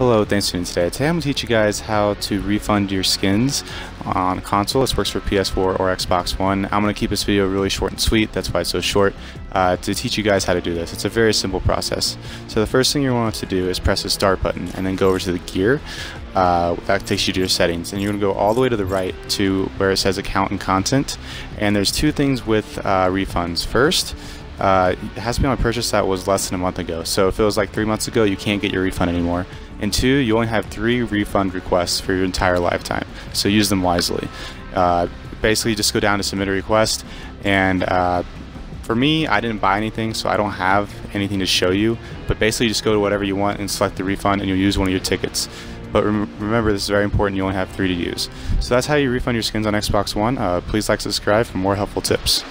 Hello, thanks for tuning in today. Today I'm going to teach you guys how to refund your skins on console. This works for PS4 or Xbox One. I'm going to keep this video really short and sweet, that's why it's so short, to teach you guys how to do this. It's a very simple process. So the first thing you want to do is press the start button and then go over to the gear. That takes you to your settings, and you're going to go all the way to the right to where it says account and content. And there's two things with refunds. First, it has to be on a purchase that was less than a month ago. So if it was like 3 months ago, you can't get your refund anymore. And two, you only have 3 refund requests for your entire lifetime. So use them wisely. Basically, just go down to submit a request. And for me, I didn't buy anything, so I don't have anything to show you. But basically, just go to whatever you want and select the refund, and you'll use one of your tickets. But remember, this is very important. You only have 3 to use. So that's how you refund your skins on Xbox One. Please like, subscribe for more helpful tips.